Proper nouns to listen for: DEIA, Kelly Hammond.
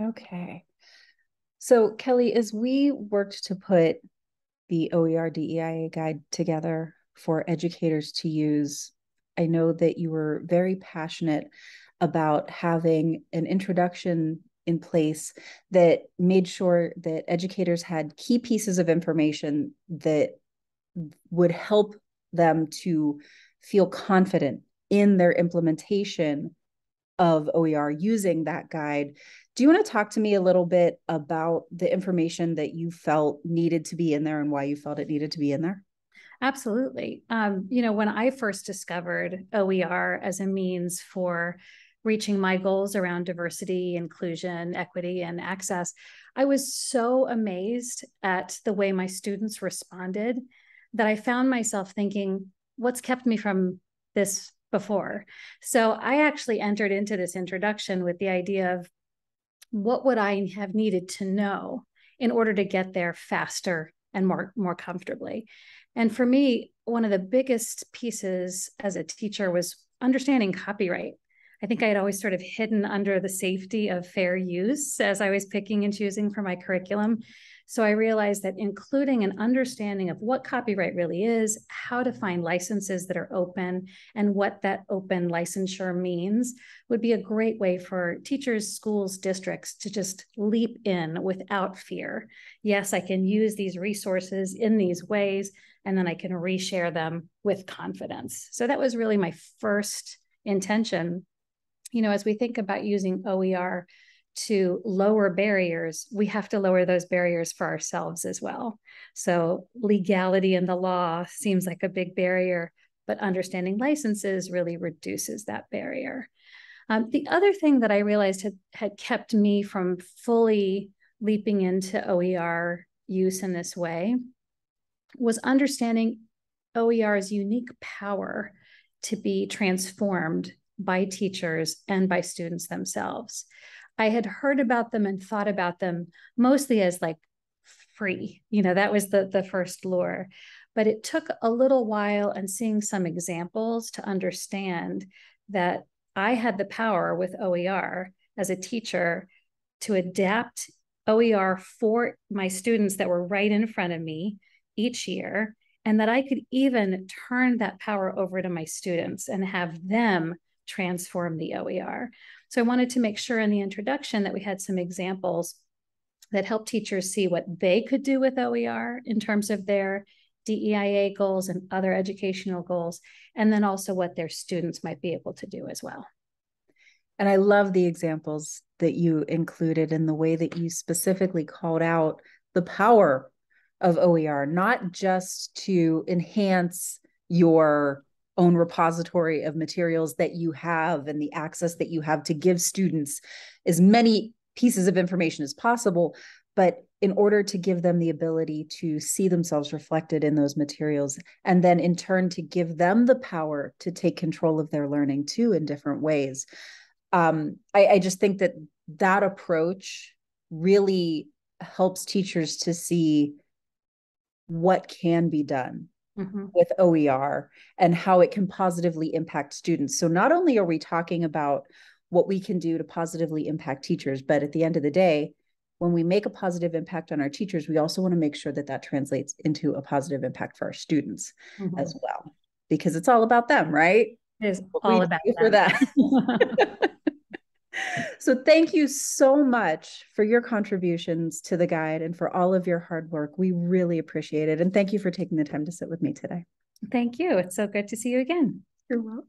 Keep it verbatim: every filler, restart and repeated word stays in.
Okay. So Kelly, as we worked to put the O E R D E I A guide together for educators to use, I know that you were very passionate about having an introduction in place that made sure that educators had key pieces of information that would help them to feel confident in their implementation of O E R using that guide. Do you want to talk to me a little bit about the information that you felt needed to be in there and why you felt it needed to be in there? Absolutely. Um, you know, when I first discovered O E R as a means for reaching my goals around diversity, inclusion, equity, and access, I was so amazed at the way my students responded that I found myself thinking, what's kept me from this before? So I actually entered into this introduction with the idea of what would I have needed to know in order to get there faster and more, more comfortably. And for me, one of the biggest pieces as a teacher was understanding copyright. I think I had always sort of hidden under the safety of fair use as I was picking and choosing for my curriculum. So I realized that including an understanding of what copyright really is, how to find licenses that are open, and what that open licensure means would be a great way for teachers, schools, districts to just leap in without fear. Yes, I can use these resources in these ways, and then I can reshare them with confidence. So that was really my first intention. You know, as we think about using O E R to lower barriers, we have to lower those barriers for ourselves as well. So legality and the law seems like a big barrier, but understanding licenses really reduces that barrier. Um, the other thing that I realized had, had kept me from fully leaping into O E R use in this way was understanding O E R's unique power to be transformed by teachers and by students themselves. I had heard about them and thought about them mostly as like free, you know, that was the, the first lure, but it took a little while and seeing some examples to understand that I had the power with O E R as a teacher to adapt O E R for my students that were right in front of me each year, and that I could even turn that power over to my students and have them transform the O E R. So I wanted to make sure in the introduction that we had some examples that help teachers see what they could do with O E R in terms of their D E I A goals and other educational goals, and then also what their students might be able to do as well. And I love the examples that you included and the way that you specifically called out the power of O E R, not just to enhance your own repository of materials that you have and the access that you have to give students as many pieces of information as possible, but in order to give them the ability to see themselves reflected in those materials, and then in turn to give them the power to take control of their learning too in different ways. Um, I, I just think that that approach really helps teachers to see what can be done Mm-hmm. with O E R and how it can positively impact students. So not only are we talking about what we can do to positively impact teachers, but at the end of the day, when we make a positive impact on our teachers, we also want to make sure that that translates into a positive impact for our students mm-hmm. as well, because it's all about them, right? It is all about them. For that. So thank you so much for your contributions to the guide and for all of your hard work. We really appreciate it. And thank you for taking the time to sit with me today. Thank you. It's so good to see you again. You're welcome.